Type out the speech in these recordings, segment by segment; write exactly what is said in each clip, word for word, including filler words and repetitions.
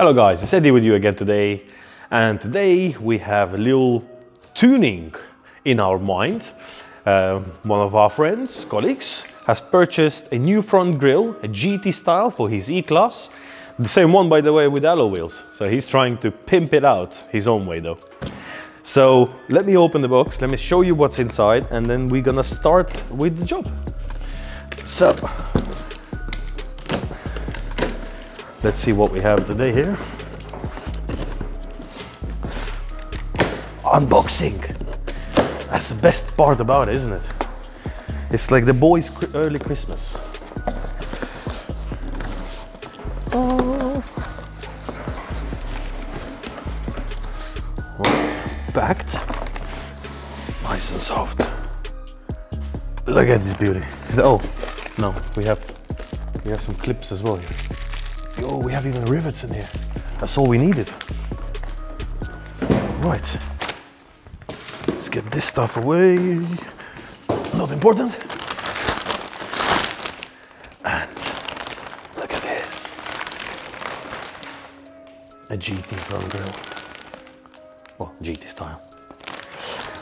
Hello guys, it's Eddie with you again today, and today we have a little tuning in our mind. Uh, one of our friends, colleagues, has purchased a new front grille, a G T style for his E-Class. The same one, by the way, with alloy wheels. So he's trying to pimp it out his own way though. So let me open the box, let me show you what's inside, and then we're gonna start with the job. So, let's see what we have today here. Unboxing. That's the best part about it, isn't it? It's like the boys' early Christmas. Oh. Right. Packed. Nice and soft. Look at this beauty. Is that, oh, no, we have, we have some clips as well here. Oh, we have even rivets in here. That's all we needed. Right. Let's get this stuff away. Not important. And look at this. A G T front grille. Well, G T style.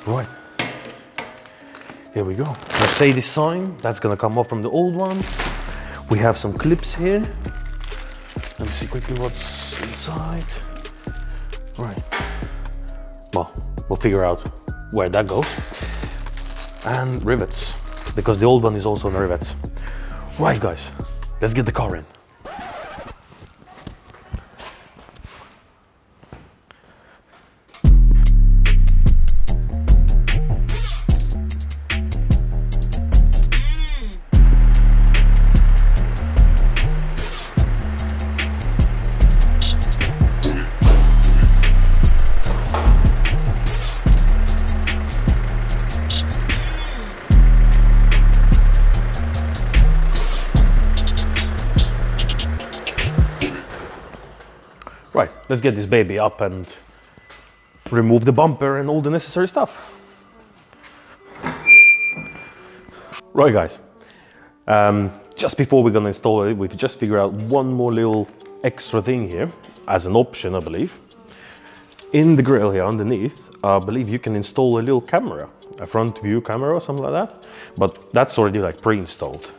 Right. Here we go. Mercedes sign. That's gonna come off from the old one. We have some clips here. Let me see quickly what's inside. Right. Well, we'll figure out where that goes. And rivets, because the old one is also on the rivets. Right, guys, let's get the car in. Right, let's get this baby up and remove the bumper and all the necessary stuff. Right guys, um, just before we're gonna install it, we've just figured out one more little extra thing here, as an option I believe. In the grill here underneath, I believe you can install a little camera, a front view camera or something like that, but that's already like pre-installed.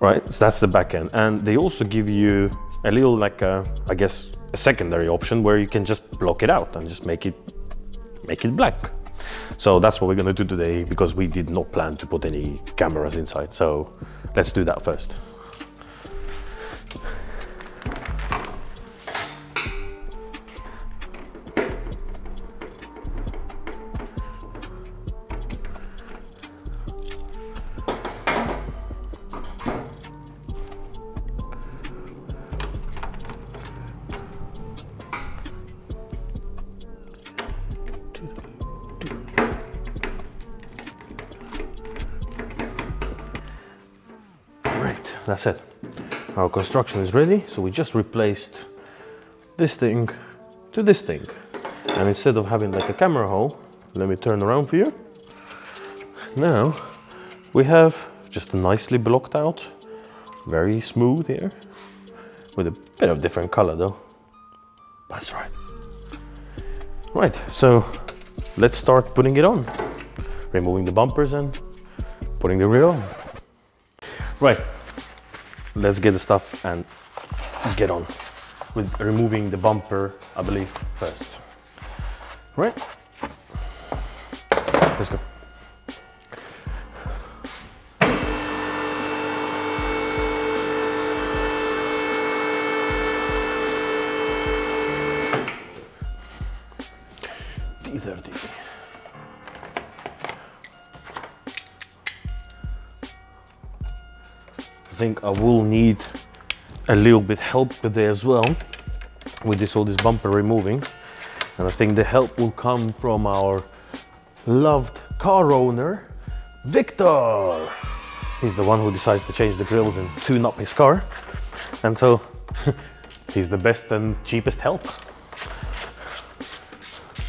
Right, so that's the back end, and they also give you a little like a, I guess, a secondary option where you can just block it out and just make it make it black. So that's what we're gonna do today, because we did not plan to put any cameras inside. So let's do that first. That's it. Our construction is ready, so we just replaced this thing to this thing. And instead of having like a camera hole, let me turn around for you. Now we have just nicely blocked out, very smooth here, with a bit of different color though. That's right. Right, so let's start putting it on, removing the bumpers and putting the rear on. Right. Let's get the stuff and get on with removing the bumper, I believe, first. Right? Let's go. D thirty. I think I will need a little bit help today as well with this all this bumper removing, and I think the help will come from our loved car owner Victor. He's the one who decides to change the grills and tune up his car, and so he's the best and cheapest help.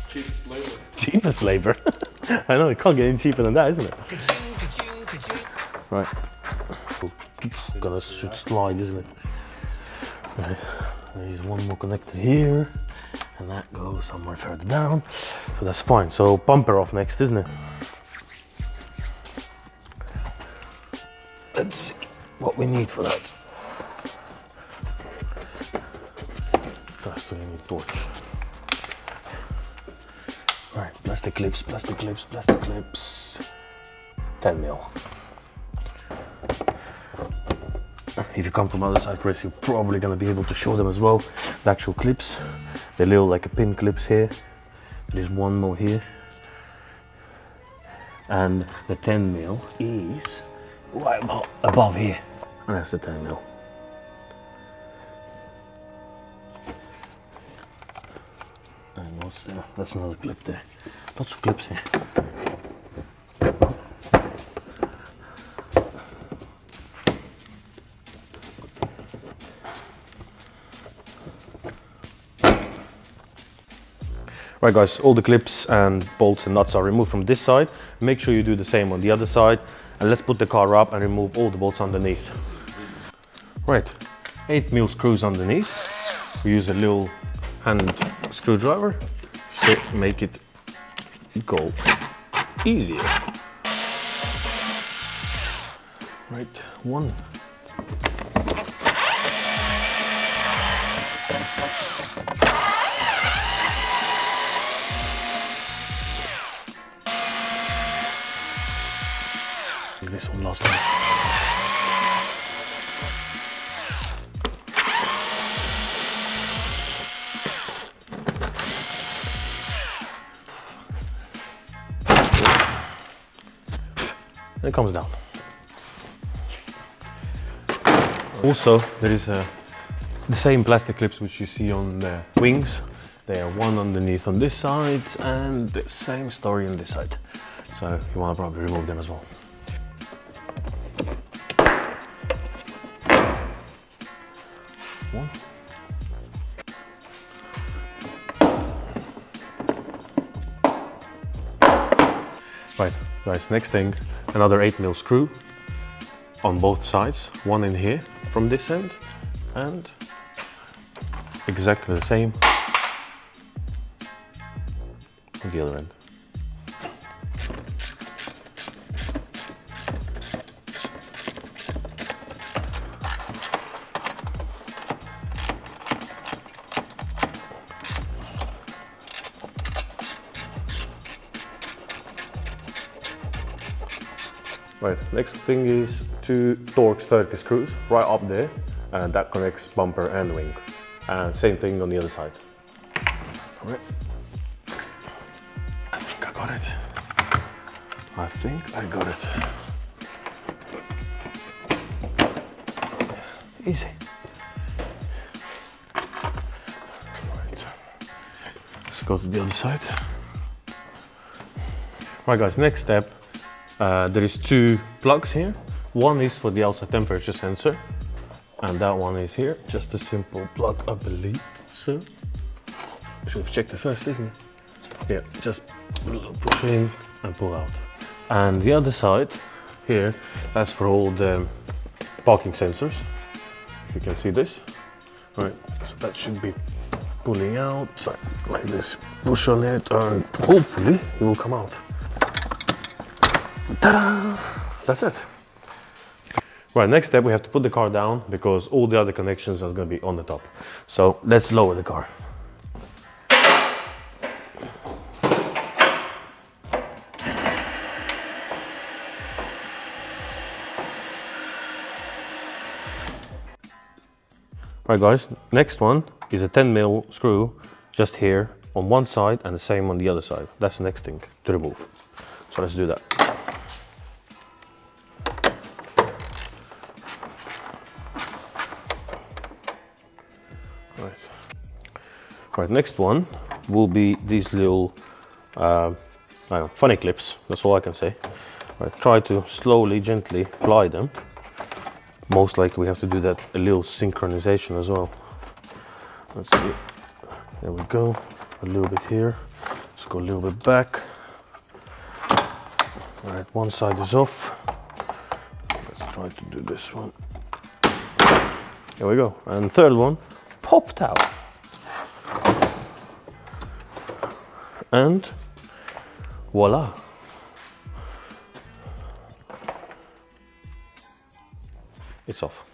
Cheapest labor. Cheapest labor. I know, it can't get any cheaper than that, isn't it? Right. Gonna shoot slide, isn't it? There is one more connector here, and that goes somewhere further down, so that's fine. So bumper off next, isn't it? Let's see what we need for that. First we need torch. Right, plastic clips, plastic clips, plastic clips. ten mil. If you come from other side press, you're probably going to be able to show them as well. The actual clips, the little like a pin clips here. There's one more here. And the ten mil is right about above here. That's the ten mil. And what's there? That's another clip there. Lots of clips here. Right guys, all the clips and bolts and nuts are removed from this side. Make sure you do the same on the other side. And let's put the car up and remove all the bolts underneath. Right, eight mil screws underneath. We use a little hand screwdriver to make it go easier. Right, one. This one last time. And it comes down. Also, there is a, the same plastic clips which you see on the wings. They are one underneath on this side and the same story on this side. So you want to probably remove them as well. One. Right guys, next thing, another eight mil screw on both sides, one in here from this end and exactly the same on the other end. Right, next thing is two Torx thirty screws right up there, and that connects bumper and wing. And same thing on the other side. All right. I think I got it. I think I got it. Easy. All right. Let's go to the other side. Right guys, next step. Uh, there is two plugs here. One is for the outside temperature sensor, and that one is here. Just a simple plug, I believe. So should have checked it first, isn't it? Yeah, just push in and pull out. And the other side here, that's for all the parking sensors. If you can see this, all right? So that should be pulling out sorry, like this. Push on it, and hopefully it will come out. Ta-da! That's it. Right, next step, we have to put the car down because all the other connections are going to be on the top. So let's lower the car. Right guys, next one is a ten mil screw just here on one side and the same on the other side. That's the next thing to remove. So let's do that. Right, next one will be these little uh, I don't know, funny clips, that's all I can say. Right, try to slowly, gently apply them. Most likely we have to do that a little synchronization as well. Let's see. There we go, a little bit here. Let's go a little bit back. All right, one side is off. Let's try to do this one. There we go, and third one. popped out. And voila. It's off.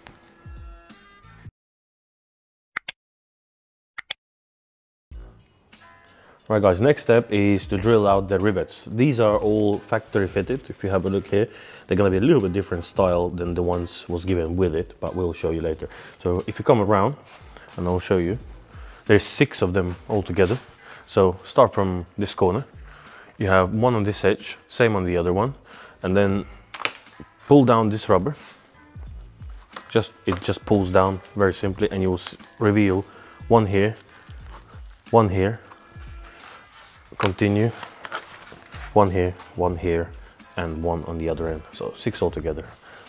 Right guys, next step is to drill out the rivets. These are all factory fitted. If you have a look here, they're going to be a little bit different style than the ones was given with it, but we'll show you later. So if you come around, and I'll show you, there's six of them all together. So start from this corner, you have one on this edge, same on the other one, and then pull down this rubber. Just it just pulls down very simply, and you will reveal one here, one here, continue, one here, one here, and one on the other end. So six altogether.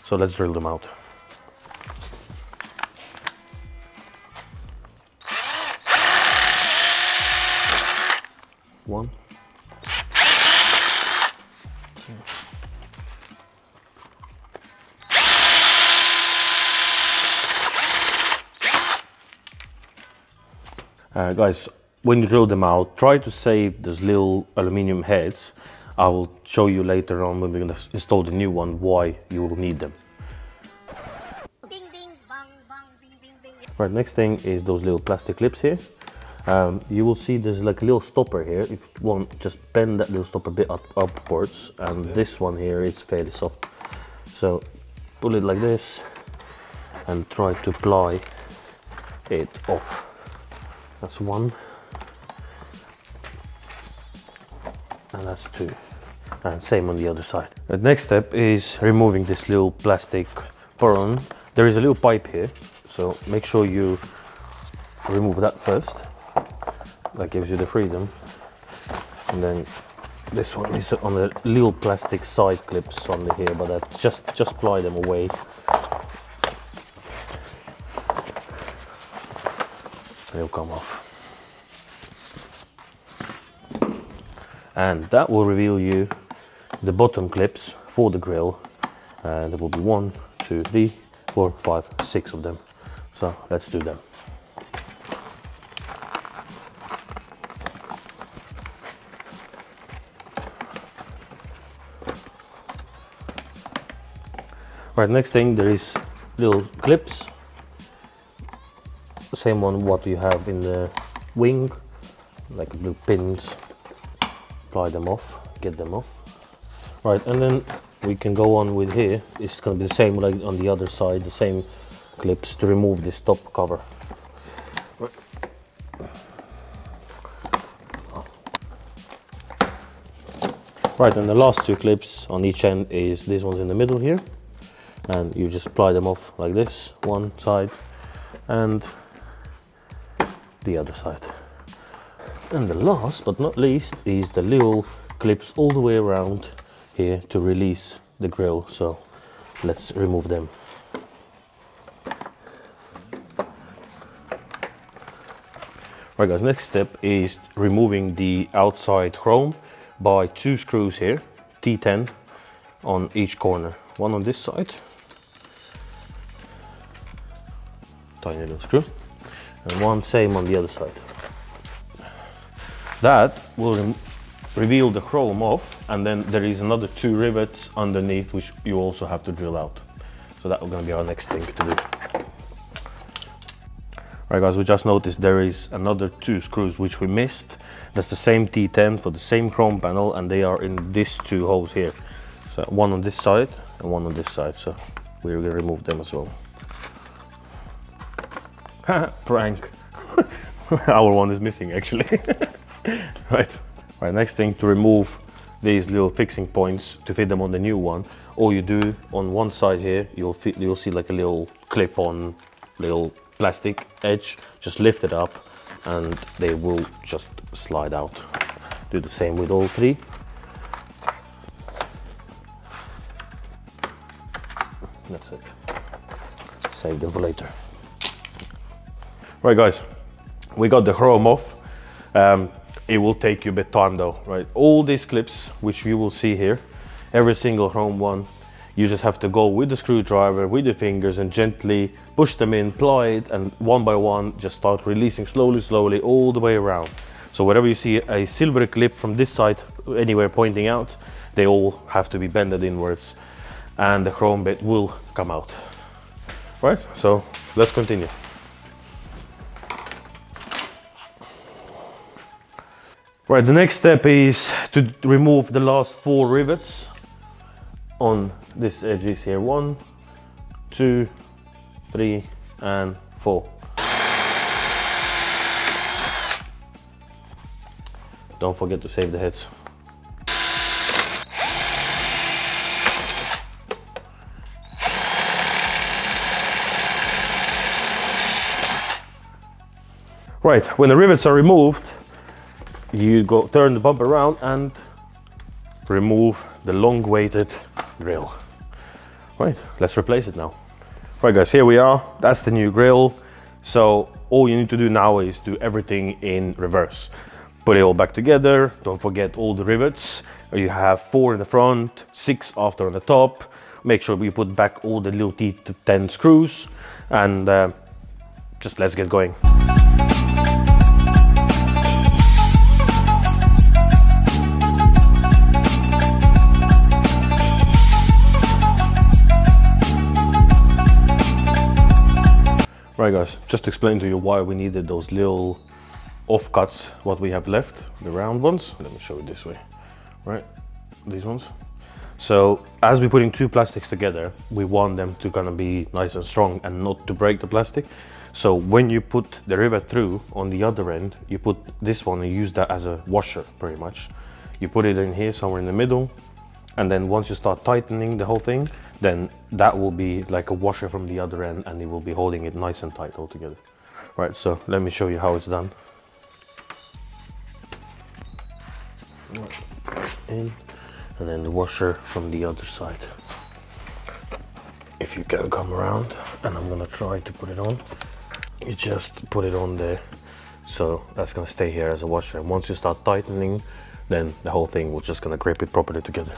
So let's drill them out. One, two. Uh, guys, when you drill them out, try to save those little aluminium heads. I will show you later on when we're going to install the new one why you will need them. Bing, bing, bong, bong, bing, bing, bing. Right, next thing is those little plastic clips here. Um, you will see there's like a little stopper here. If you want, just bend that little stopper a bit up, upwards, and this one here is fairly soft. So pull it like this and try to pry it off. That's one, and that's two, and same on the other side. The next step is removing this little plastic purlin. There is a little pipe here, so make sure you remove that first. That gives you the freedom, and then this one is on the little plastic side clips on here, but that just just ply them away. They'll come off, and that will reveal you the bottom clips for the grill. Uh, there will be one, two, three, four, five, six of them. So let's do them. Right, next thing, there is little clips, the same one what you have in the wing, like blue pins. Pry them off, get them off. Right, and then we can go on with here. It's going to be the same like on the other side, the same clips to remove this top cover. Right. Right, and the last two clips on each end is this one's in the middle here. And you just ply them off like this, one side and the other side. And the last but not least is the little clips all the way around here to release the grill. So let's remove them. Right guys, next step is removing the outside chrome by two screws here, T ten on each corner. One on this side, tiny little screw, and one same on the other side. That will re reveal the chrome off, and then there is another two rivets underneath which you also have to drill out. So that will going to be our next thing to do. Alright guys, we just noticed there is another two screws which we missed. That's the same T ten for the same chrome panel, and they are in these two holes here. So one on this side and one on this side, so we're going to remove them as well. Prank! Our one is missing actually. Right. Right, next thing to remove these little fixing points to fit them on the new one. All you do on one side here, you'll, fit, you'll see like a little clip on little plastic edge. Just lift it up and they will just slide out. Do the same with all three. That's it. Save them for later. Right guys, we got the chrome off. Um, it will take you a bit time though, right? All these clips, which you will see here, every single chrome one, you just have to go with the screwdriver, with the fingers, and gently push them in, ply it, and one by one just start releasing slowly, slowly all the way around. So wherever you see a silver clip from this side anywhere pointing out, they all have to be bended inwards and the chrome bit will come out. Right, so let's continue. Right, the next step is to remove the last four rivets on this edges here. One, two, three, and four. Don't forget to save the heads. Right, when the rivets are removed, you go turn the bumper around and remove the long-awaited grille. Right, let's replace it now. Right guys, here we are, that's the new grille. So all you need to do now is do everything in reverse. Put it all back together, don't forget all the rivets. You have four in the front, six after on the top. Make sure we put back all the little T ten screws and uh, just let's get going. Right guys, just to explain to you why we needed those little offcuts, what we have left, the round ones. Let me show it this way, right? These ones. So as we're putting two plastics together, we want them to kind of be nice and strong and not to break the plastic. So when you put the rivet through on the other end, you put this one and use that as a washer pretty much. You put it in here somewhere in the middle, and then once you start tightening the whole thing, then that will be like a washer from the other end and it will be holding it nice and tight all together. Right, so let me show you how it's done. In, and then the washer from the other side. If you can come around, and I'm gonna try to put it on, you just put it on there. So that's gonna stay here as a washer. And once you start tightening, then the whole thing will just gonna grip it properly together.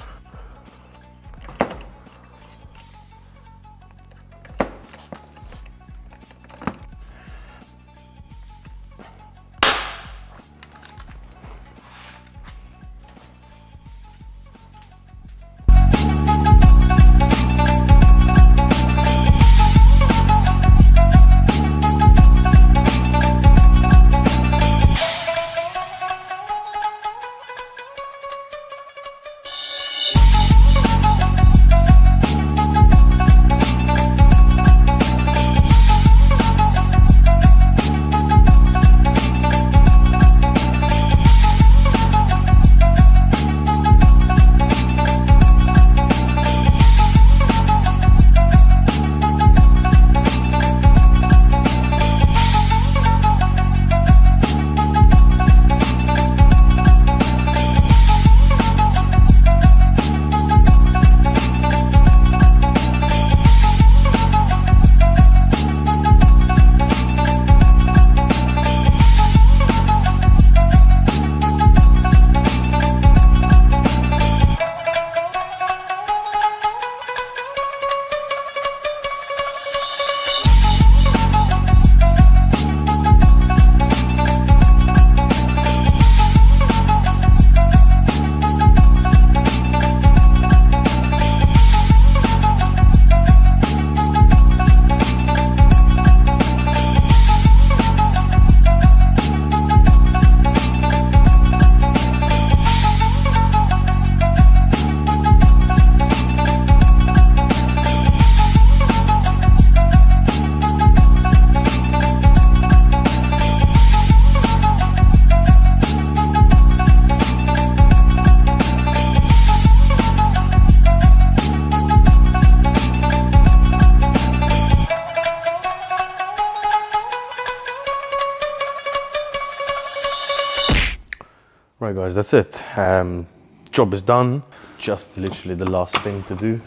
Right guys, that's it. Um, job is done. Just literally the last thing to do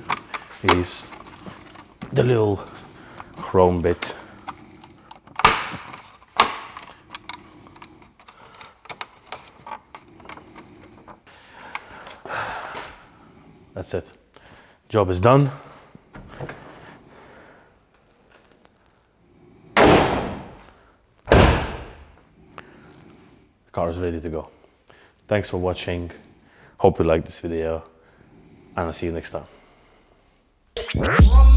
is the little chrome bit. That's it. Job is done. car is ready to go. Thanks for watching. Hope you liked this video, and I'll see you next time.